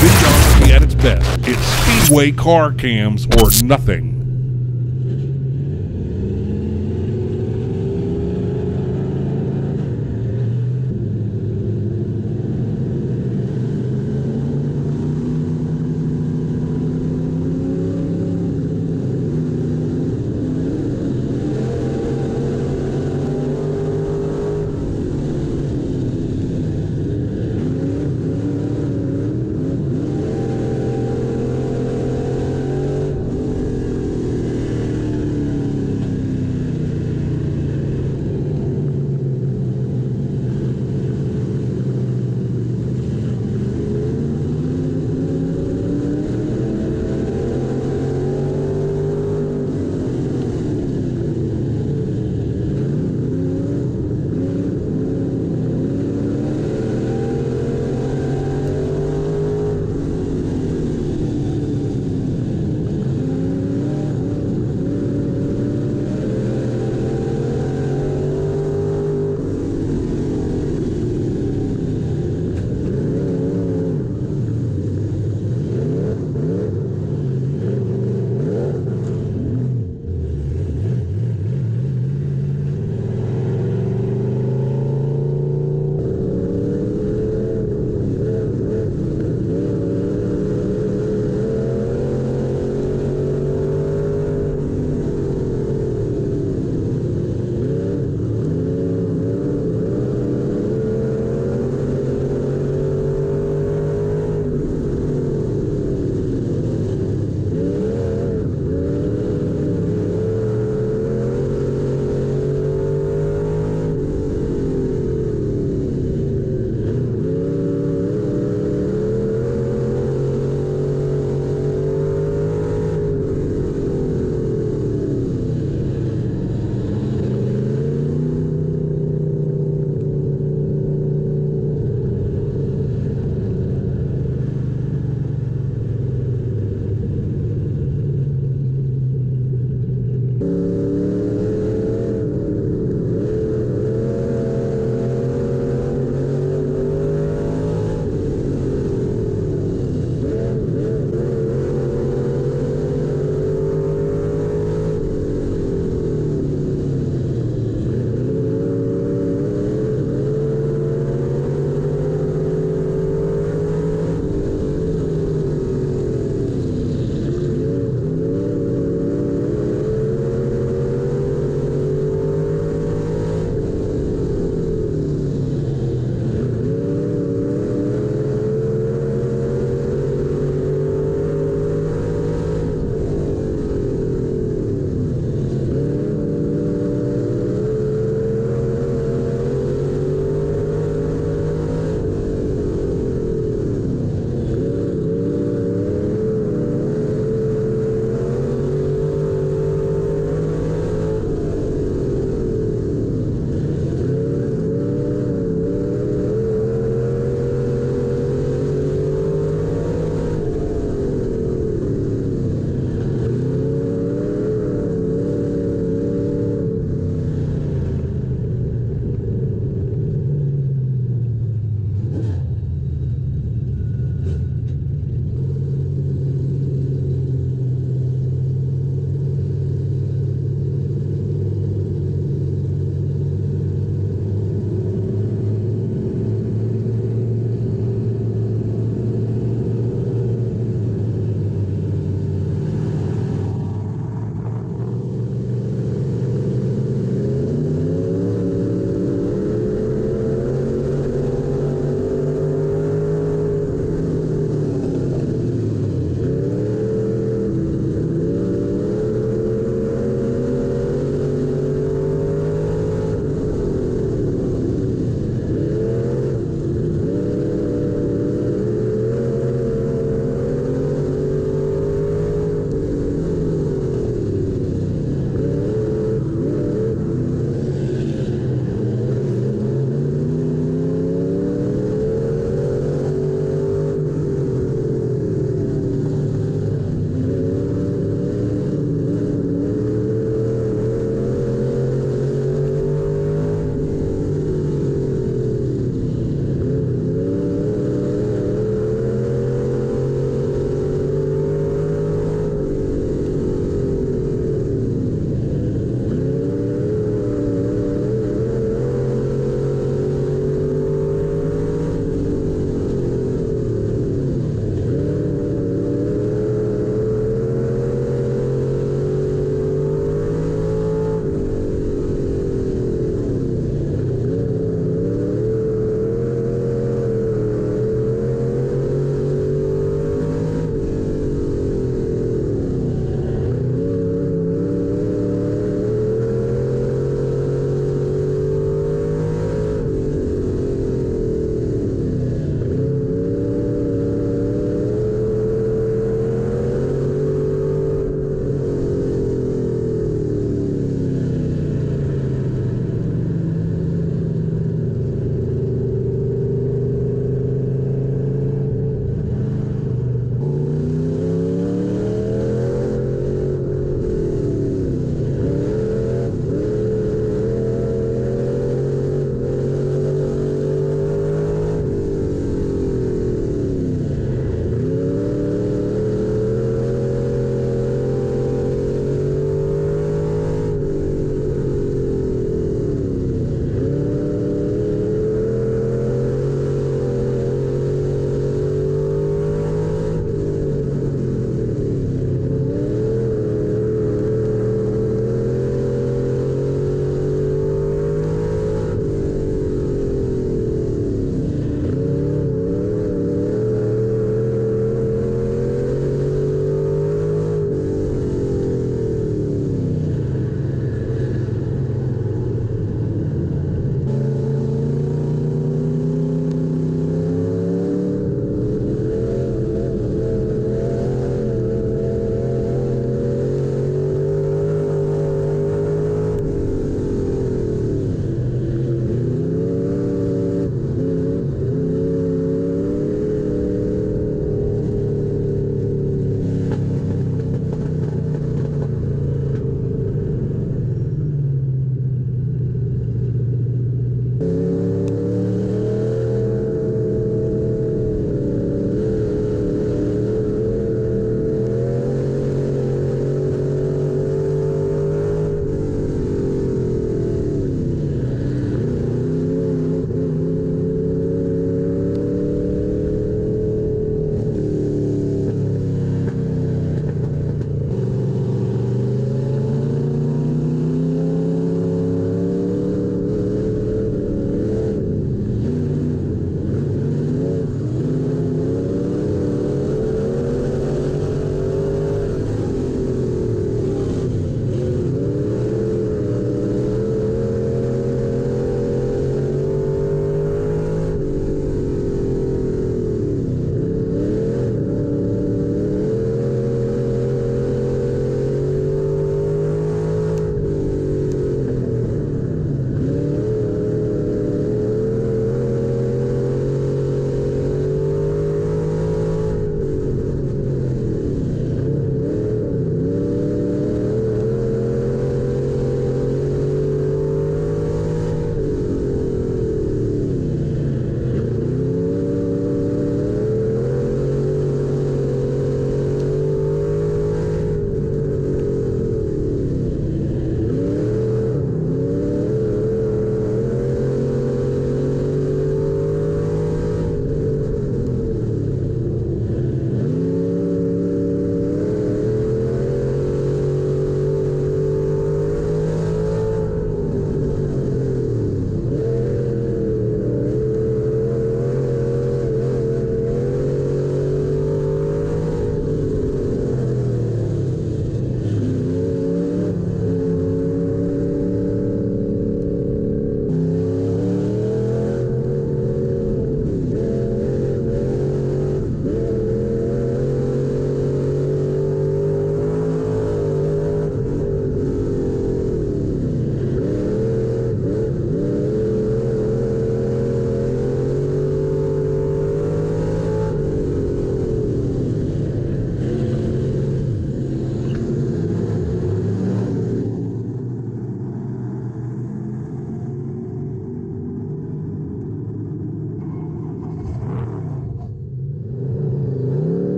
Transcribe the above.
This job at its best. It's Speedway Car Cams or nothing.